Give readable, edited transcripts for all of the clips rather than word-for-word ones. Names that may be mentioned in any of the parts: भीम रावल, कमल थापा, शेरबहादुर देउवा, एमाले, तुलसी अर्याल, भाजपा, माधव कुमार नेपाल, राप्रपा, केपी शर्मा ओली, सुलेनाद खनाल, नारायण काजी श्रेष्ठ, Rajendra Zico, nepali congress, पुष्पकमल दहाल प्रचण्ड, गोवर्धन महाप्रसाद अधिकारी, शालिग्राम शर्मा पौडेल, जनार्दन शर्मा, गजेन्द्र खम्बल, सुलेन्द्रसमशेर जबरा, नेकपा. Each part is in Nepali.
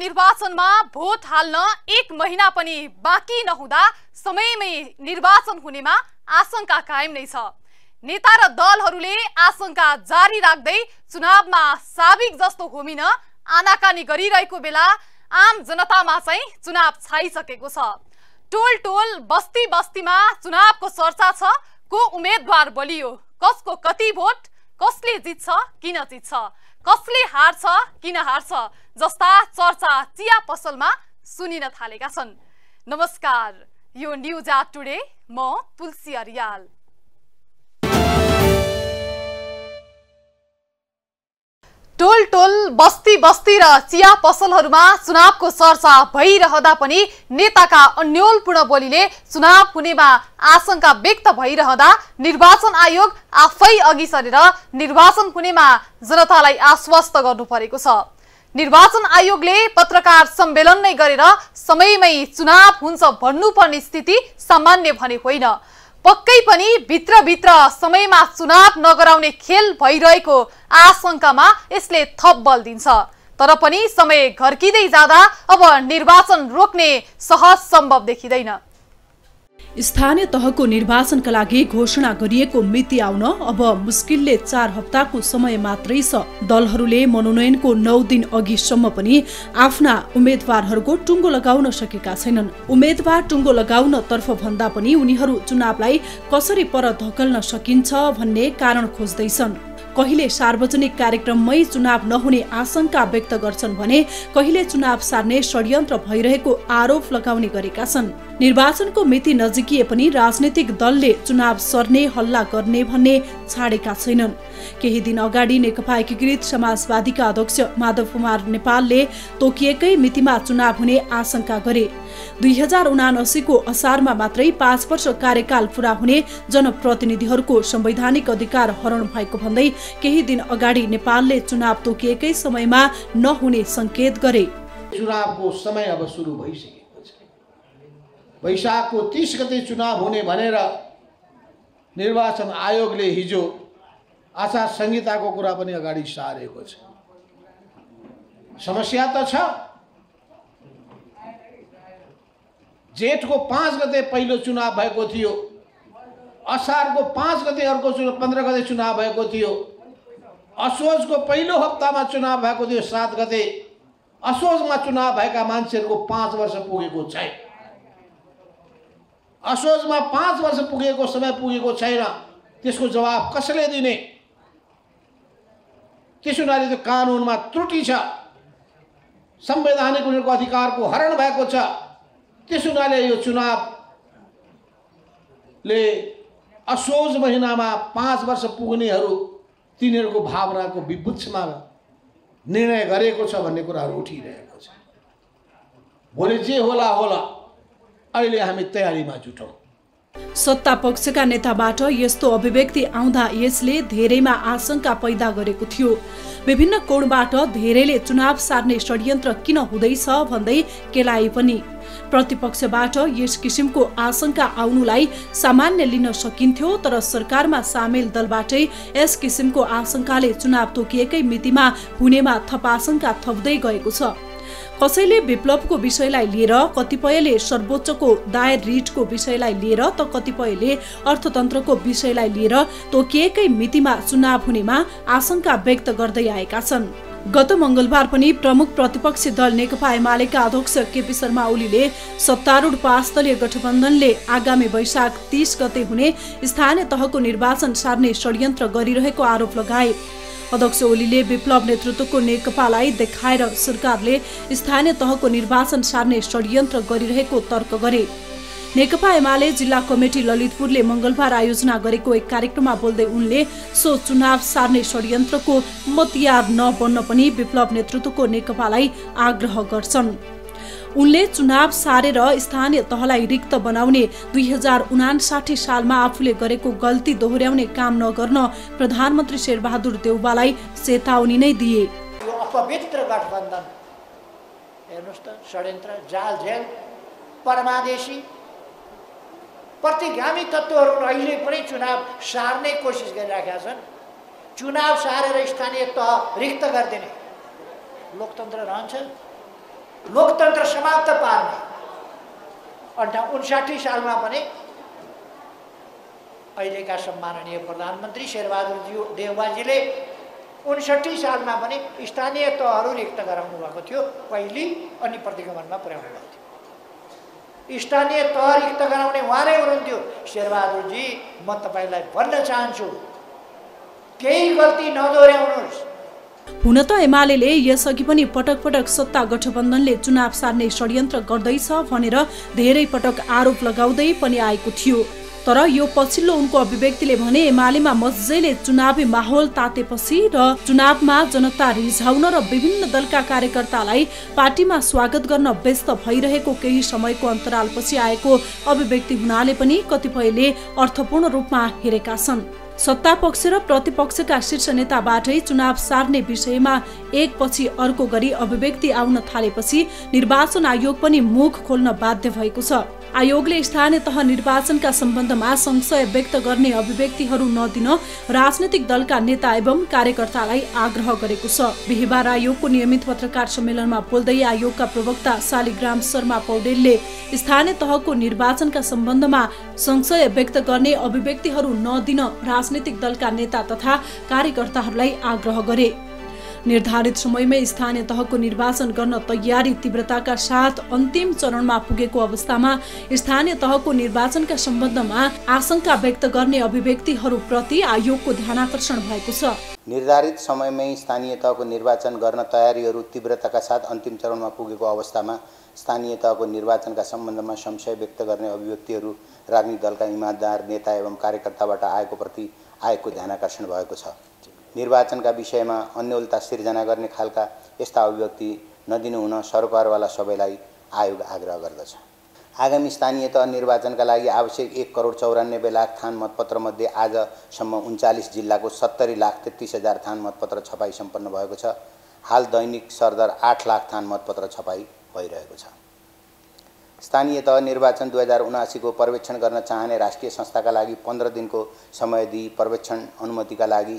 निर्वाचनमा भोट हाल्न एक महीना पनि बाँकी नहुँदा समयमै निर्वाचन हुनेमा आशंका कायम नै छ। नेता र दलहरूले आशंका जारी राख्दै चुनावमा साबिक जस्तो होमिन आनाकानी गरिरहेको बेला आम जनतामा चाहिँ चुनाव छाइसकेको छ। टोल टोल बस्ती बस्तीमा चुनावको चर्चा छ। को उम्मेदवार बलियो, कसको कति भोट, कसले जित्छ, किन जित्छ, कसले हार्छ, किन हार्छ जस्ता चर्चा चिया पसलमा सुनिन थालेका छन्। नमस्कार, यो न्यूज आट टुडे, म तुलसी अर्याल। टोल टोल बस्ती बस्ती र चिया पसलहरूमा चुनावको चर्चा भइरहँदा पनि नेताका अन्योलपूर्ण बोलीले चुनाव हुनेमा आशंका व्यक्त भइरहँदा निर्वाचन आयोग आफै अघि सरेर निर्वाचन हुनेमा जनतालाई आश्वस्त गर्नु परेको छ। निर्वाचन आयोगले पत्रकार सम्मेलन नै गरेर समयमै चुनाव हुन्छ भन्नुपर्ने स्थिति सामान्य भने होइन। पक्कै पनि भित्रभित्र समयमा चुनाव नगराउने खेल भइरहेको आशंकामा यसले थप बल दिन्छ। तर पनि समय घर्किँदै जाँदा अब निर्वाचन रोक्ने सहज सम्भव देखिँदैन। स्थानीय तहको निर्वाचनका लागि घोषणा गरिएको मिति आउन अब मुस्किलले 4 हप्ताको समय मात्रै छ। दलहरूले मनोनयनको 9 दिन अघिसम्म पनि आफ्ना उम्मेदवारहरूको टुङ्गो लगाउन सकेका छैनन्। उम्मेदवार टुङ्गो लगाउन तर्फ भन्दा पनि उनीहरू चुनावलाई कसरी पर धकेल्न सकिन्छ भन्ने कारण खोज्दैछन्। कहिले सार्वजनिक कार्यक्रममै चुनाव नहुने आशंका व्यक्त गर्छन् भने कहिले चुनाव सार्ने षड्यन्त्र भइरहेको आरोप लगाउने गरेका छन्। निर्वाचनको मिति नजिकिए पनि राजनीतिक दलले चुनाव सर्ने हल्ला गर्ने भन्ने छाडेका छैनन्। केही दिन अगाडि नेकपा एकीकृत समाजवादीका अध्यक्ष माधव कुमार नेपालले तोकिएकै मितिमा चुनाव हुने आशंका गरे। 2079 को असारमा मात्रै 5 वर्ष कार्यकाल पूरा हुने जनप्रतिनिधिहरूको संवैधानिक अधिकार हरण भएको भन्दै केही दिन अगाडि नेपालले चुनाव तोकिएकै समयमा नहुने संकेत गरे। चुनावको समय अब सुरु भइसकेको छ। वैशाखको 30 गते चुनाव हुने भनेर निर्वाचन आयोगले हिजो आचार संहिताको कुरा पनि अगाडि सारेको छ। समस्या त छ। जेठको 5 गते पहिलो चुनाव भएको थियो, असारको 5 गते अर्को 15 गते चुनाव भएको थियो, असोजको पहिलो हप्तामा चुनाव भएको थियो 7 गते। असोजमा चुनाव भएका मान्छेहरूको 5 वर्ष पुगेको छैन। असोजमा 5 वर्ष पुगेको समय पुगेको छैन। त्यसको जवाब कसले दिने? त्यसो हुनाले त कानुनमा त्रुटि छ, संवैधानिक उनीहरूको अधिकारको हरण भएको छ। त्यसो हुनाले यो चुनावले असोज महिनामा 5 वर्ष पुग्नेहरू तिनीहरूको भावनाको विपक्षमा निर्णय गरेको छ भन्ने कुराहरू उठिरहेको छ। भोलि जे होला होला, अहिले हामी तयारीमा जुटौँ। सत्ता पक्षका नेताबाट यस्तो अभिव्यक्ति आउँदा यसले धेरैमा आशंका पैदा गरेको थियो। विभिन्न कोणबाट धेरैले चुनाव सार्ने षड्यन्त्र किन हुँदैछ भन्दै केलाए पनि प्रतिपक्षबाट यस किसिमको आशंका आउनुलाई सामान्य लिन सकिन्थ्यो। तर सरकारमा सामेल दलबाटै यस किसिमको आशंकाले चुनाव तोकिएकै मितिमा हुनेमा थप आशंका थप्दै गएको छ। कसैले विप्लवको विषयलाई लिएर, कतिपयले सर्वोच्चको दायर रिटको विषयलाई लिएर त कतिपयले अर्थतन्त्रको विषयलाई लिएर तोकिएकै मितिमा चुनाव हुनेमा आशंका व्यक्त गर्दै आएका छन्। गत मंगलबार पनि प्रमुख प्रतिपक्षी दल नेकपा एमालेका अध्यक्ष केपी शर्मा ओलीले सत्तारूढ 5 दलीय गठबन्धनले आगामी वैशाख 30 गते हुने स्थानीय तहको निर्वाचन सार्ने षड्यन्त्र गरिरहेको आरोप लगाए। अध्यक्ष ओलीले विप्लव नेतृत्वको नेकपालाई देखाएर सरकारले स्थानीय तहको निर्वाचन सार्ने षड्यन्त्र गरिरहेको तर्क गरे। नेकपा एमाले जिल्ला कमिटी ललितपुरले मंगलबार आयोजना गरेको एक कार्यक्रममा बोल्दै उनले सो चुनाव सार्ने षड्यन्त्रको मतियार नबन्न पनि विप्लव नेतृत्वको नेकपालाई आग्रह गर्छन्। उनले चुनाव सारेर स्थानीय तहलाई रिक्त बनाउने, 2059 सालमा आफूले गरेको गल्ती दोहोर्याउने काम नगर्न प्रधानमन्त्री शेरबहादुर देउवालाई चेतावनी नै दिए। यो अपवित्र गठबन्धन हेर्नुस् त, षड्यन्त्र, जाल झेल, परमादेशी प्रतिगामी तत्त्वहरू अहिले पनि चुनाव सार्ने कोसिस गरिरहेका छन्। चुनाव सारेर स्थानीय तह रिक्त गरिदिने लोकतन्त्र रहन्छ? लोकतंत्र समाप्त पार्ने 59 साल में अहिलेका सम्माननीय प्रधानमंत्री शेरबहादुर देउवाजीले 59 साल में स्थानीय तहहरू रिक्त गराउनु भएको थियो। पहिली अनि प्रतिगमनमा पुर्याउनु भएको थियो। स्थानीय तह रिक्त गराउने वहाँ नै हुनुहुन्थ्यो। शेरबहादुरजी, म तपाईलाई भन्न चाहन्छु, केही गल्ती नदोर्याउनुस्। हुन त एमालेले यसअघि पनि पटक पटक सत्ता गठबन्धनले चुनाव सार्ने षड्यन्त्र गर्दैछ भनेर धेरै पटक आरोप लगाउँदै पनि आएको थियो, तर यो पछिल्लो उनको अभिव्यक्तिले भने एमालेमा मजैले चुनावी माहौल तातेपछि र चुनावमा जनता रिझाउन र विभिन्न दलका कार्यकर्तालाई पार्टीमा स्वागत गर्न व्यस्त भइरहेको केही समयको अन्तरालपछि आएको अभिव्यक्ति हुनाले पनि कतिपयले अर्थपूर्ण रूपमा हेरेका छन्। सत्ता पक्ष र प्रतिपक्षका शीर्ष नेताबाटै चुनाव सार्ने विषयमा एकपछि अर्को गरी अभिव्यक्ति आउन थालेपछि निर्वाचन आयोग पनि मुख खोल्न बाध्य भएको छ। आयोगले स्थानीय तह निर्वाचनका सम्बन्धमा संशय व्यक्त गर्ने अभिव्यक्तिहरू नदिन राजनीतिक दलका नेता एवं कार्यकर्तालाई आग्रह गरेको छ। बिहिबार आयोगको नियमित पत्रकार सम्मेलनमा बोल्दै आयोगका प्रवक्ता शालिग्राम शर्मा पौडेले स्थानीय तहको निर्वाचनका सम्बन्धमा संशय व्यक्त गर्ने अभिव्यक्तिहरू नदिन राजनीतिक दलका नेता तथा कार्यकर्ताहरूलाई आग्रह गरे। निर्धारित समयमै स्थानीय तहको निर्वाचन गर्न तयारी तीव्रताका साथ अन्तिम चरणमा पुगेको अवस्थामा स्थानीय तहको निर्वाचनका सम्बन्धमा आशंका व्यक्त गर्ने अभिव्यक्तिहरूप्रति आयोगको ध्यानाकर्षण भएको छ। निर्धारित समयमै स्थानीय तहको निर्वाचन गर्न तयारीहरू तीव्रताका साथ अन्तिम चरणमा पुगेको अवस्थामा स्थानीय तहको निर्वाचनका सम्बन्धमा संशय व्यक्त गर्ने अभिव्यक्तिहरू राजनीतिक दलका इमान्दार नेता एवं कार्यकर्ताबाट आएकोप्रति आयोगको ध्यानाकर्षण भएको छ। निर्वाचनका विषयमा अन्योलता सिर्जना गर्ने खालका यस्ता अभिव्यक्ति नदिनु हुन सरकारवाला सबैलाई आयोग आग्रह गर्दछ। आगामी स्थानीय तह निर्वाचनका लागि आवश्यक 1,94,00,000 थान मतपत्रमध्ये आजसम्म 39 जिल्लाको 70,33,000 थान मतपत्र छपाई सम्पन्न भएको छ। हाल दैनिक सरदर 8,00,000 थान मतपत्र छपाई भइरहेको छ। स्थानीय तह निर्वाचन 2079 को पर्यवेक्षण गर्न चाहने राष्ट्रिय संस्थाका लागि 15 दिनको समय दिई पर्यवेक्षण अनुमतिका लागि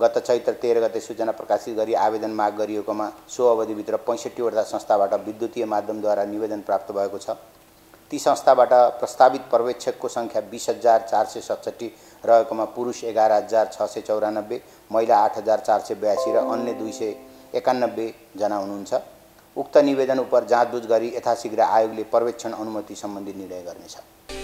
गत चैत्र 13 गते सूचना प्रकाशित गरी आवेदन माग गरिएकोमा सो अवधिभित्र 65 वटा संस्थाबाट विद्युतीय माध्यमद्वारा निवेदन प्राप्त भएको छ। ती संस्थाबाट प्रस्तावित पर्यवेक्षकको संख्या 20,467 रहेकोमा पुरुष 11,694, महिला 8,482 र अन्य 291 जना हुनुहुन्छ। उक्त निवेदन उपर जाँचबुझ गरी यथाशीघ्र आयोगले पर्यवेक्षण अनुमति सम्बन्धी निर्णय गर्नेछ।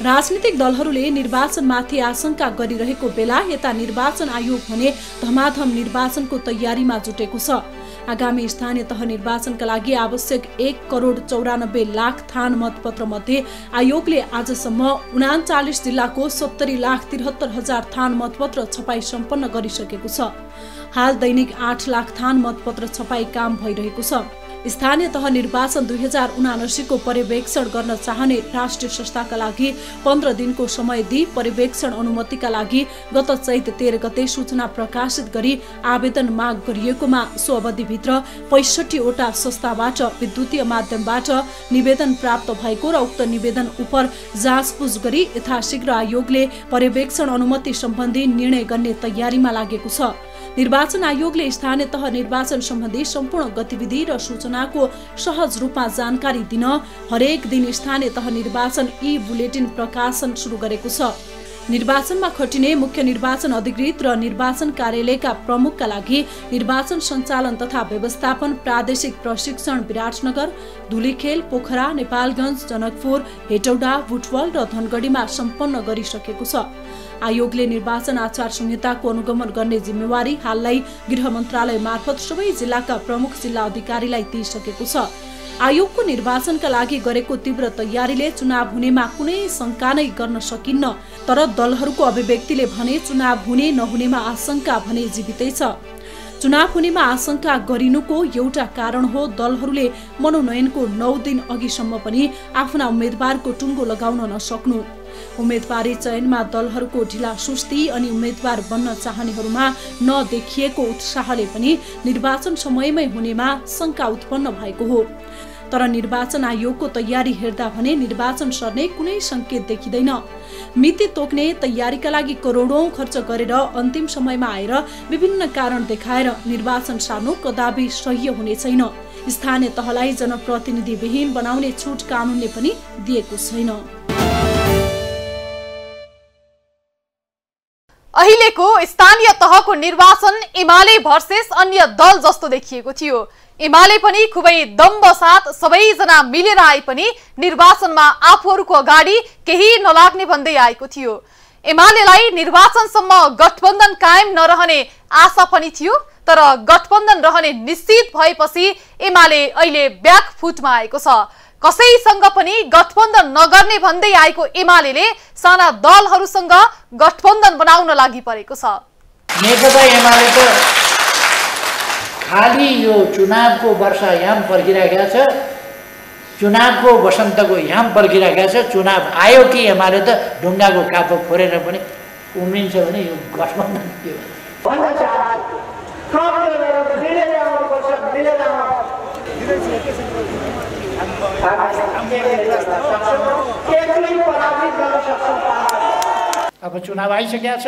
राजनीतिक दलहरूले निर्वाचनमाथि आशंका गरिरहेको बेला यता निर्वाचन आयोग भने धमाधम निर्वाचनको तयारीमा जुटेको छ। आगामी स्थानीय तह निर्वाचनका लागि आवश्यक 1,94,00,000 थान मतपत्र मध्ये आयोगले आजसम्म 39 जिल्लाको 70,73,000 थान मतपत्र छपाई सम्पन्न गरिसकेको छ। हाल दैनिक 8,00,000 थान मतपत्र छपाई काम भइरहेको छ। स्थानीय तह निर्वाचन 2079 को पर्यवेक्षण गर्न चाहने राष्ट्रिय संस्थाका लागि 15 दिनको समय दिई पर्यवेक्षण अनुमतिका लागि गत चैत 13 गते सूचना प्रकाशित गरी आवेदन माग गरिएकोमा सो अवधिभित्र 65 वटा संस्थाबाट विद्युतीय माध्यमबाट निवेदन प्राप्त भएको र उक्त निवेदन उपर जाँचबुझ गरी यथाशीघ्र आयोगले पर्यवेक्षण अनुमति सम्बन्धी निर्णय गर्ने तयारीमा लागेको छ। निर्वाचन आयोगले स्थानीय तह निर्वाचन सम्बन्धी सम्पूर्ण गतिविधि र सूचनाको सहज रूपमा जानकारी दिन हरेक दिन स्थानीय तह निर्वाचन ई बुलेटिन प्रकाशन सुरु गरेको छ। निर्वाचनमा खटिने मुख्य निर्वाचन अधिकृत र निर्वाचन कार्यालयका प्रमुखका लागि निर्वाचन सञ्चालन तथा व्यवस्थापन प्रादेशिक प्रशिक्षण विराटनगर, धुलीखेल, पोखरा, नेपालगञ्ज, जनकपुर, हेटौडा, बुटवल र धनगढीमा सम्पन्न गरिसकेको छ। आयोगले निर्वाचन आचार संहिताको अनुगमन गर्ने जिम्मेवारी हालै गृह मन्त्रालय मार्फत सबै जिल्लाका प्रमुख जिल्ला अधिकारीलाई दिइसकेको छ। आयोगको निर्वाचनका लागि गरेको तीव्र तयारीले चुनाव हुनेमा कुनै शंका नै गर्न सकिन्न, तर दलहरूको अभिव्यक्तिले भने चुनाव हुने नहुनेमा आशंका भने जीवितै छ। चुनाव हुनेमा आशंका गरिनुको एउटा कारण हो दलहरूले मनोनयनको 9 दिन अघिसम्म पनि आफ्ना उम्मेदवारको टुङ्गो लगाउन नसक्नु। उम्मेदवारी चयनमा दलहरूको ढिला सुस्ती अनि उम्मेदवार बन्न चाहनेहरूमा नदेखिएको उत्साहले पनि निर्वाचन समयमै हुनेमा शंका उत्पन्न भएको हो। तर निर्वाचन आयोगको तयारी हेर्दा भने निर्वाचन सर्ने कुनै संकेत देखिँदैन। मिति तोक्ने तयारीका लागि करोडौं खर्च गरेर अन्तिम समयमा आएर विभिन्न कारण देखाएर निर्वाचन सार्नु कदापि सह्य हुने छैन। स्थानीय तहलाई जनप्रतिनिधिविहीन बनाउने छुट कानूनले पनि दिएको छैन। अहिलेको स्थानीय तहको निर्वाचन एमाले भर्सेस अन्य दल जस्तो देखिएको थियो। एमाले पनि खुबै दम्ब साथ सबैजना मिलेर आए पनि निर्वाचनमा आफूहरूको अगाडि केही नलाग्ने भन्दै आएको थियो। एमालेलाई निर्वाचनसम्म गठबन्धन कायम नरहने आशा पनि थियो, तर गठबन्धन रहने निश्चित भएपछि एमाले अहिले ब्याकफुटमा आएको छ। कसैसँग पनि गठबन्धन नगर्ने भन्दै आएको एमालेले साना दलहरूसँग गठबन्धन बनाउन लागि परेको छ। नेकपा एमाले त खाली यो चुनावको वर्षा याम पर्खिरहेको छ, चुनावको वसन्तको याम पर्खिरहेको छ। चुनाव आयो कि एमाले त ढुङ्गाको खापो खोरेर पनि उम्रिन्छ भने यो गठबन्धन के हो? अब चुनाव आइसकेको छ,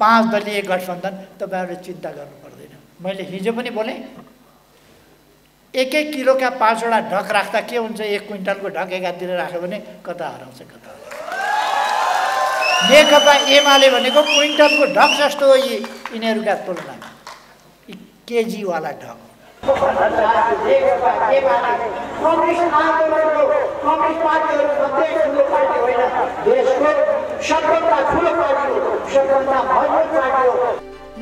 5 दलीय गठबन्धन, तपाईहरुले चिन्ता गर्नु पर्दैन। मैले हिजो पनि बोले, 1-1 किलोका 5वटा ढक राख्दा के हुन्छ, 1 क्विन्टलको ढक एकातिर राख्यो भने कता हराउँछ कता। नेकपा एमाले भनेको क्विन्टलको ढक जस्तो हो यिनीहरूका तुलनामा, केजीवाला ढक।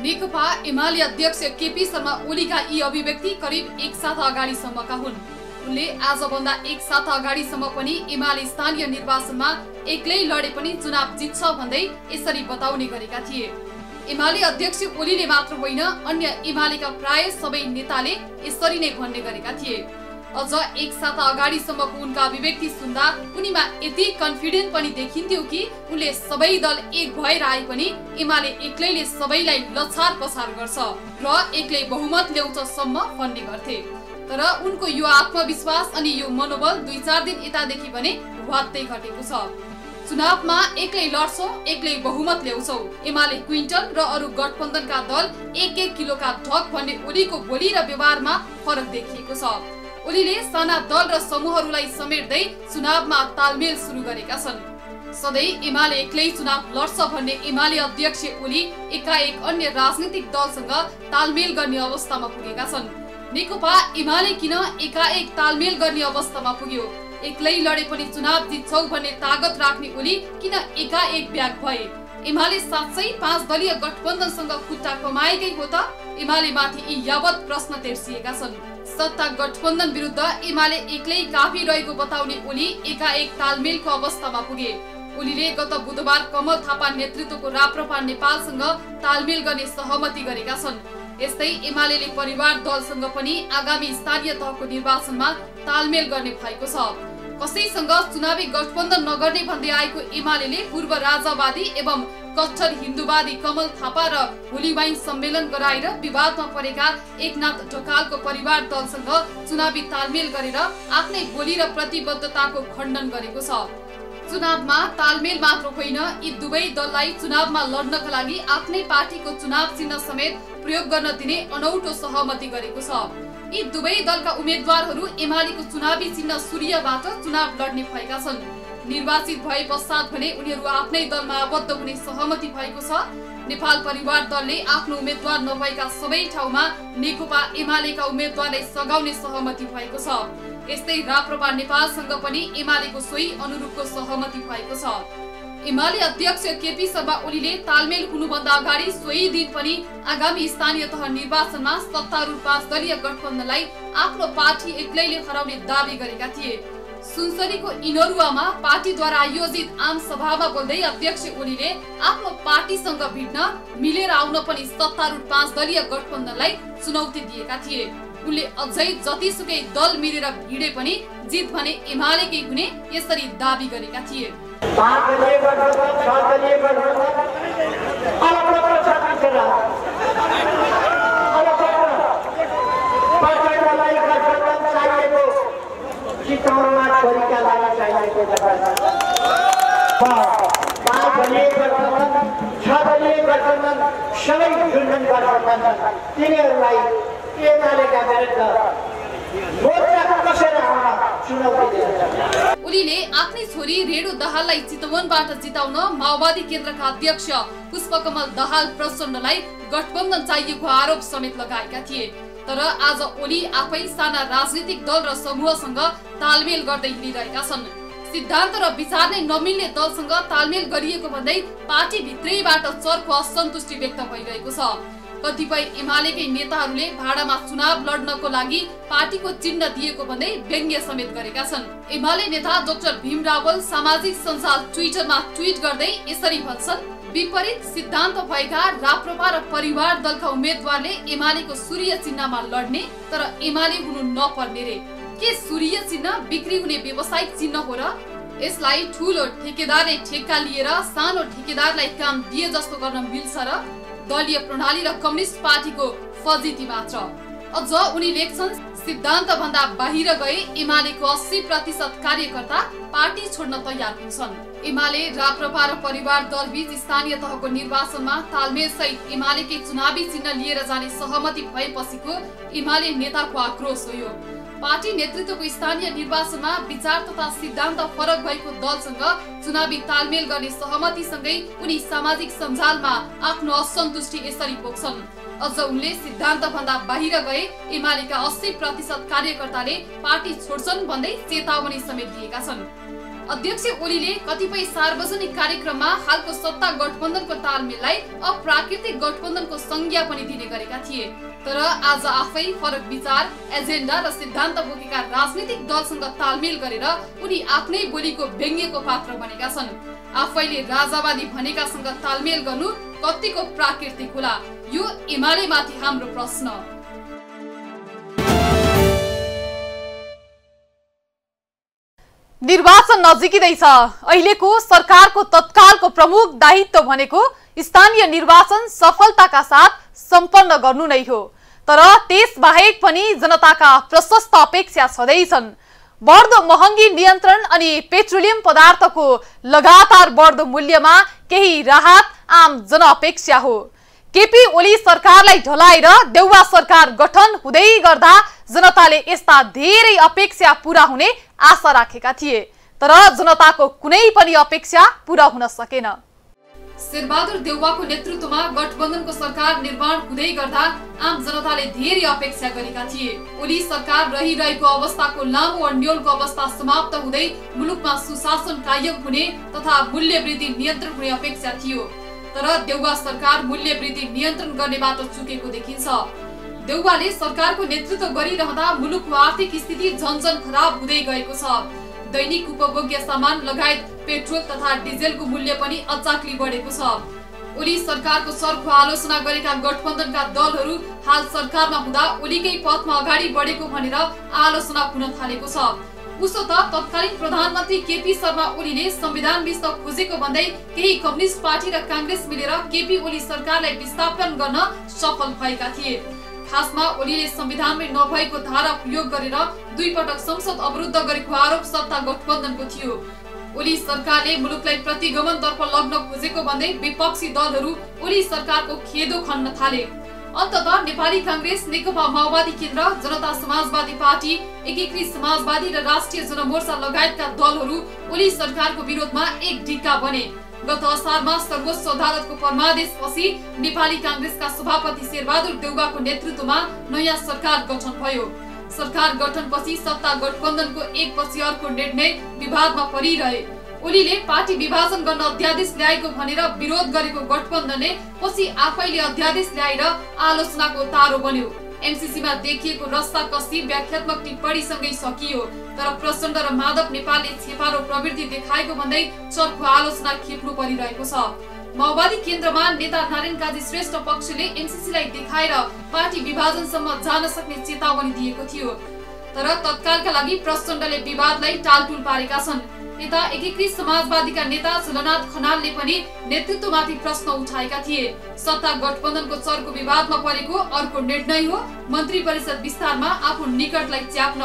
नेकपा एमाले अध्यक्ष केपी शर्मा ओलीका यी अभिव्यक्ति करिब एक साता अगाडिसम्मका हुन्। उनले आजभन्दा एक साता अगाडिसम्म पनि एमाले स्थानीय निर्वाचनमा एक्लै लडे पनि चुनाव जित्छ भन्दै यसरी बताउने गरेका थिए। एमाले अध्यक्ष ओलीले मात्र होइन, अन्य एमालेका प्राय सबै नेताले यसरी नै भन्ने गरेका थिए। अझ एक साता अगाडिसम्मको उनका अभिव्यक्ति सुन्दा उनीमा यति कन्फिडेन्ट पनि देखिन्थ्यो कि उनले सबै दल एक भएर आए पनि एमाले एक्लैले सबैलाई लछार पछार गर्छ र एक्लै बहुमत ल्याउँछ सम्म भन्ने गर्थे। तर उनको यो आत्मविश्वास अनि यो मनोबल 2-4 दिन यतादेखि भने वात्तै घटेको छ। चुनावमा एक्लै लड्छौ, एक्लै बहुमत ल्याउँछौ। एमाले क्विन्टल र अरू गठबन्धनका दल 1-1 किलोका ढक भन्ने ओलीको बोली र व्यवहारमा फरक देखिएको छ। ओलीले साना दल र समूहहरूलाई समेट्दै चुनावमा तालमेल सुरु गरेका छन्। सधैँ एमाले एक्लै चुनाव लड्छ भन्ने एमाले अध्यक्ष ओली एकाएक अन्य राजनीतिक दलसँग तालमेल गर्ने अवस्थामा पुगेका छन्। नेकपा एमाले किन एकाएक तालमेल गर्ने अवस्थामा पुग्यो? एक्लै लडे पनि चुनाव जित्छौ भन्ने तागत राख्ने ओली किन एकाएक ब्याक भए? एमाले साँच्चै 5 दलीय गठबन्धनसँग खुट्टा कमाएकै हो त? एमाले माथि यी यावत प्रश्न तेर्सिएका छन्। सत्ता गठबन्धन विरुद्ध एमाले एक्लै काफी रहेको बताउने ओली एकाएक तालमेलको अवस्थामा पुगे। ओलीले गत बुधबार कमल थापा नेतृत्वको राप्रपा नेपालसँग तालमेल गर्ने सहमति गरेका छन्। यस्तै एमालेले परिवार दलसँग पनि आगामी स्थानीय तहको निर्वाचनमा तालमेल गर्ने भएको छ। कसैसँग चुनावी गठबन्धन नगर्ने भन्दै आएको एमालेले पूर्व राजावादी एवं कट्टर हिन्दूवादी कमल थापा र होलीवाइन सम्मेलन गराएर विवादमा परेका एकनाथ ढकालको परिवार दलसँग चुनावी तालमेल गरेर आफ्नै बोली र प्रतिबद्धताको खण्डन गरेको छ। चुनावमा तालमेल मात्र होइन, यी दुवै दललाई चुनावमा लड्नका लागि आफ्नै पार्टीको चुनाव चिन्ह समेत प्रयोग गर्न दिने अनौठो सहमति गरेको छ। यी दुवै दलका उम्मेद्वारहरू एमालेको चुनावी चिन्ह सूर्यबाट चुनाव लड्ने भएका छन्। निर्वाचित भए पश्चात भने उनीहरू आफ्नै दलमा आबद्ध हुने सहमति भएको छ। नेपाल परिवार दलले आफ्नो उम्मेद्वार नभएका सबै ठाउँमा नेकपा एमालेका उम्मेद्वारलाई सघाउने सहमति भएको छ। यस्तै राप्रपा नेपालसँग पनि एमालेको सोही अनुरूपको सहमति भएको छ। एमाले अध्यक्ष केपी शर्मा ओलीले तालमेल हुनुभन्दा अगाडि सोही दिन पनि आगामी स्थानीय तह निर्वाचनमा सत्तारूढ 5 दलीय गठबन्धनलाई आफ्नो पार्टी एक्लैले हराउने दावी गरेका थिए। सुनसरीको इनरुवामा पार्टीद्वारा आयोजित आम सभामा बोल्दै अध्यक्ष ओलीले आफ्नो पार्टीसँग भिड्न मिलेर आउन पनि सत्तारूढ 5 दलीय गठबन्धनलाई चुनौती दिएका थिए। उनले अझै जतिसुकै दल मिलेर भिडे पनि जित भने एमालेकै हुने यसरी दाबी गरेका थिए। सबै झुन्डन गठबन्धन तिनीहरूलाई एमालेका विरुद्ध ओलीले आफ्नै छोरी रेणु दहाललाई चितवनबाट जिताउन माओवादी केन्द्रका अध्यक्ष पुष्पकमल दहाल प्रचण्डलाई गठबन्धन चाहिएको आरोप समेत लगाएका थिए। तर आज ओली आफै साना राजनीतिक दल र समूहसँग तालमेल गर्दै हिँडिरहेका छन्। सिद्धान्त र विचार नै नमिल्ने दलसँग तालमेल गरिएको भन्दै पार्टी भित्रैबाट चर्को असन्तुष्टि व्यक्त भइरहेको छ। कतिपय एमालेकै नेताहरूले भाडामा चुनाव लड्नको लागि पार्टीको चिन्ह दिएको भन्दै व्यङ्ग्य समेत गरेका छन्। एमाले नेता डाक्टर भीम रावल सामाजिक सञ्जाल ट्विटरमा ट्विट गर्दै यसरी भन्छन्, विपरीत सिद्धान्त भएका राप्रपा र परिवार दलका उम्मेद्वारले एमालेको सूर्य चिन्हमा लड्ने, तर एमाले हुनु नपर्ने रे। के सूर्य चिन्ह बिक्री हुने व्यावसायिक चिन्ह हो र? यसलाई ठूलो ठेकेदारले ठेक्का लिएर सानो ठेकेदारलाई काम दिए जस्तो गर्न मिल्छ र? दलीय प्रणाली र कम्युनिस्ट पार्टीको फजिती मात्र। अझ उनी लेख्छन्, सिद्धान्त भन्दा बाहिर गए एमालेको 80% कार्यकर्ता पार्टी छोड्न तयार हुन्छन्। एमाले राप्रपा र परिवार दल बीच स्थानीय तहको निर्वाचनमा तालमेल सहित एमालेकै चुनावी चिन्ह लिएर जाने सहमति भएपछिको एमाले नेताको आक्रोश हो यो। पार्टी नेतृत्वको स्थानीय निर्वाचनमा विचार तथा सिद्धान्त फरक भएको दलसँग चुनावी तालमेल गर्ने सहमतिसँगै उनी सामाजिक सञ्जालमा आफ्नो असन्तुष्टि यसरी पोख्छन्। अझ उनले सिद्धान्त भन्दा बाहिर गए एमालेका 80% कार्यकर्ताले पार्टी छोड्छन् भन्दै चेतावनी समेत दिएका छन्। अध्यक्ष ओलीले कतिपय सार्वजनिक कार्यक्रममा हालको सत्ता गठबन्धनको तालमेललाई अप्राकृतिक गठबन्धनको संज्ञा पनि दिने गरेका थिए। तर आज आफै फरक विचार, एजेन्डा र सिद्धान्त बोकेका राजनीतिक दलसँग तालमेल गरेर उनी आफ्नै बोलीको व्यङ्ग्यको पात्र बनेका छन्। आफैले राजावादी भनेकासँग तालमेल गर्नु कतिको प्राकृतिक होला, यो एमालेमाथि हाम्रो प्रश्न। निर्वाचन नजिकिँदै छ। अहिलेको सरकारको तत्कालको प्रमुख दायित्व भनेको स्थानीय निर्वाचन सफलताका साथ सम्पन्न गर्नु नै हो। तर त्यसबाहेक पनि जनताका प्रशस्त अपेक्षा छँदैछन्। बढ्दो महँगी नियन्त्रण अनि पेट्रोलियम पदार्थको लगातार बढ्दो मूल्यमा केही राहत आम जनअपेक्षा हो। केपी ओली सरकारलाई ढलाएर देउवा सरकार गठन हुँदै गर्दा जनताले यस्ता धेरै अपेक्षा पूरा हुने आशा राखेका थिए। तर जनताको कुनै पनि अपेक्षा पूरा हुन सकेन। शेरबहादुर देउवाको नेतृत्वमा गठबन्धनको सरकार निर्माण हुँदै गर्दा आम जनताले धेरै अपेक्षा गरेका थिए। ओली सरकार रहिरहेको अवस्थाको लामो अन्डोलको अवस्था समाप्त हुँदै मुलुकमा सुशासन कायम हुने तथा मूल्य वृद्धि नियन्त्रण हुने अपेक्षा थियो। तर देउवा सरकार मूल्य वृद्धि नियन्त्रण गर्ने बाटो चुकेको देखिन्छ। देउवाले सरकारको नेतृत्व गरिरहँदा मुलुकको आर्थिक स्थिति झन्झन खराब हुँदै गएको छ। दैनिक उपभोग्य सामान लगायत पेट्रोल तथा डिजेलको मूल्य पनि अचाक्ली बढेको छ। ओली सरकारको सर्खो आलोचना गरेका गठबन्धनका दलहरू हाल सरकारमा हुँदा ओलीकै पथमा अगाडि बढेको भनेर आलोचना हुन थालेको छ। उसो त तत्कालीन प्रधानमन्त्री केपी शर्मा ओलीले संविधान विस्तार खोजेको भन्दै केही कम्युनिस्ट पार्टी र कांग्रेस मिलेर केपी ओली सरकारलाई विस्थापन गर्न सफल भएका थिए। खासमा ओलीले संविधानमै नभएको धारा प्रयोग गरेर दुई पटक संसद अवरुद्ध गरेको आरोप सत्ता गठबन्धनको थियो। ओली सरकारले मुलुकलाई प्रतिगमनतर्फ लग्न खोजेको भन्दै विपक्षी दलहरू ओली सरकारको खेदो खन्न थाले। अन्ततः नेपाली कांग्रेस, नेकपा माओवादी केन्द्र, जनता समाजवादी पार्टी, एकीकृत समाजवादी र राष्ट्रिय जनमोर्चा लगायतका दलहरू ओली सरकारको विरोधमा एक ढिक्का बने। गत असारमा सर्वोच्च अदालतको परमादेशपछि नेपाली कांग्रेसका सभापति शेरबहादुर देउवाको नेतृत्वमा नयाँ सरकार गठन भयो। सरकार गठनपछि सत्ता गठबन्धनको एकपछि अर्को निर्णय विवादमा परिरहे। ओलीले पार्टी विभाजन गर्न अध्यादेश ल्याएको भनेर विरोध गरेको गठबन्धनले पछि आफैले अध्यादेश ल्याएर आलोचनाको तारो बन्यो। एमसीसीमा देखिएको रस्साकसी व्याख्यात्मक टिप्पणीसँगै सकियो। तर प्रचण्ड र माधव नेपालले छेपारो प्रवृत्ति देखाएको भन्दै चर्को आलोचना खेप्नु परिरहेको छ। माओवादी केन्द्रमा नेता नारायण काजी श्रेष्ठ पक्षले एमसीसीलाई देखाएर पार्टी विभाजनसम्म जान सक्ने चेतावनी दिएको थियो। तर तत्कालका लागि प्रचण्डले विवादलाई टालटुल पारेका छन्। यता एकीकृत समाजवादीका नेता सुलेनाद खनालले पनि नेतृत्वमाथि प्रश्न उठाएका थिए। सत्ता गठबन्धनको चर्को विवादमा परेको अर्को निर्णय हो मन्त्री परिषद विस्तारमा आफू निकटलाई च्याप्न।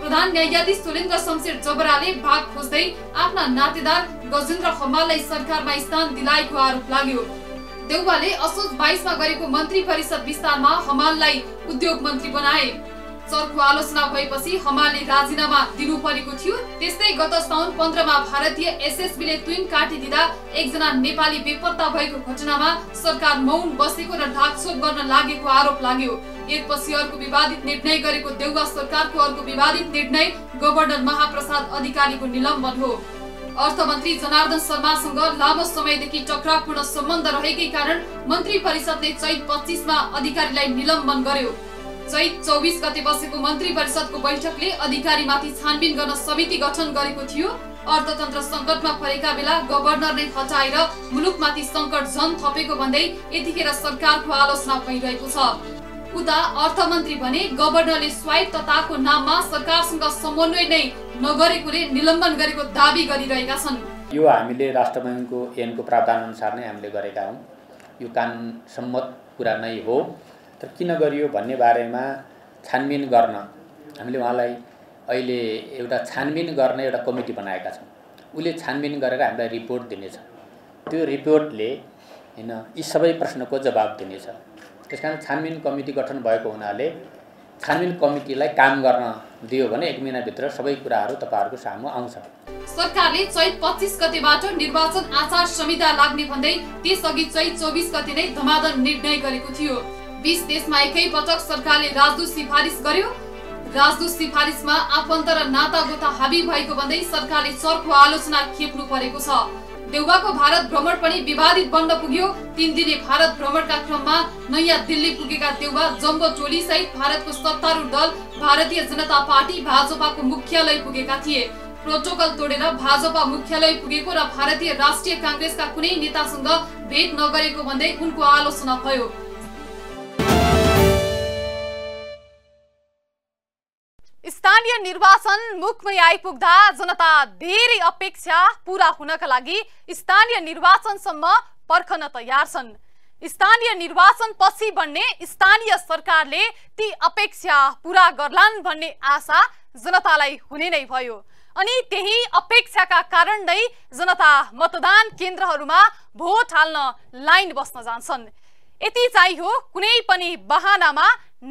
प्रधान न्यायाधीश सुलेन्द्रसमशेर जबराले भाग खोज्दै आफ्ना नातेदार गजेन्द्र खम्बललाई सरकारमा स्थान दिलाएको आरोप लाग्यो। देउवाले असोज 22 मा गरेको मन्त्री परिषद विस्तारमा खम्बललाई उद्योग मन्त्री बनाए। चर्को आलोचना भएपछि हमालले राजीनामा दिनुपर्नेको थियो। त्यस्तै गत साउन 15 मा भारतीय एसएसबीले ट्विन काटिदिँदा एकजना नेपाली बेपत्ता भएको घटनामा सरकार मौन बसेको र ढाकछोप गर्न लागेको आरोप लाग्यो। यसपछि अर्को विवादित निर्णय गरेको देउवा सरकारको अर्को विवादित निर्णय गोवर्धन महाप्रसाद अधिकारीको निलम्बन हो। अर्थमन्त्री जनार्दन शर्मासँग लामो समयदेखि टकरावपूर्ण सम्बन्ध रहेकै कारण मन्त्री परिषदले चैत 25 मा अधिकारीलाई निलम्बन गर्यो। चैत 24 गते बसेको मन्त्री परिषदको बैठकले अधिकारीमाथि छानबिन गर्न समिति गठन गरेको थियो। अर्थतन्त्र संकटमा परेका बेला गभर्नरले हटाएर मुलुकमाथि संकट झन थपेको भन्दै यतिखेर सरकारको आलोचना भइरहेको छ। उता अर्थमन्त्री भने गभर्नरले स्वायत्तताको नाममा सरकारसँग समन्वय नै नगरेकोले निलम्बन गरेको दाबी गरिरहेका छन्। यो हामीले राष्ट्र बैङ्कको ऐनको प्रावधान अनुसार नै हामीले गरेका हौं। यो कानुन सम्मत कुरा नै हो। तर किन गरियो भन्ने बारेमा छानबिन गर्न हामीले उहाँलाई अहिले एउटा छानबिन गर्ने एउटा कमिटी बनाएका छौं। उले छानबिन गरेर हामीलाई रिपोर्ट दिनेछ। त्यो रिपोर्टले हैन यी सबै प्रश्नको जवाब दिनेछ। त्यसकारण छानबिन कमिटी गठन भएको हुनाले छानबिन कमिटीलाई काम गर्न दियो भने एक महिना भित्र सबै कुराहरु तपाईहरुको सामु आउँछ। सरकारले चैत 25 गतेबाट निर्वाचन आचार संहिता लाग्ने भन्दै त्यसअघि चैत 24 गते नै धमाधम निर्णय गरेको थियो। 20 देशमा एकै पटक सरकारले राजदूत सिफारिस गर्यो। राजदूत सिफारिसमा आफन्त र नातागोता हाबी भएको भन्दै सरकारले चर्को आलोचना खेप्नु परेको छ। देउवाको भारत भ्रमण पनि विवादित बन्न पुग्यो। 3 दिने भारत भ्रमणका क्रममा नयाँ दिल्ली पुगेका देउवा जम्बो टोली सहित भारतको सत्तारूढ दल भारतीय जनता पार्टी भाजपाको मुख्यालय पुगेका थिए। प्रोटोकल तोडेर भाजपा मुख्यालय पुगेको र भारतीय राष्ट्रिय कांग्रेसका कुनै नेतासँग भेट नगरेको भन्दै उनको आलोचना भयो। स्थानीय निर्वाचन मुखमै आइपुग्दा जनता धेरै अपेक्षा पूरा हुनका लागि स्थानीय निर्वाचनसम्म पर्खन तयार छन्। स्थानीय निर्वाचनपछि बन्ने स्थानीय सरकारले ती अपेक्षा पूरा गर्लान् भन्ने आशा जनतालाई हुने नै भयो। अनि त्यही अपेक्षाका कारण नै जनता मतदान केन्द्रहरूमा भोट हाल्न लाइन बस्न जान्छन्। यति चाहिँ हो, कुनै पनि बहानामा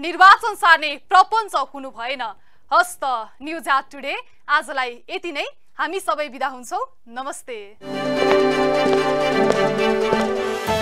निर्वाचन सार्ने प्रपञ्च हुनु भएन। हस्त न्यूज एट टुडे आजलाई यति नै। हामी सबै बिदा हुन्छौँ। नमस्ते।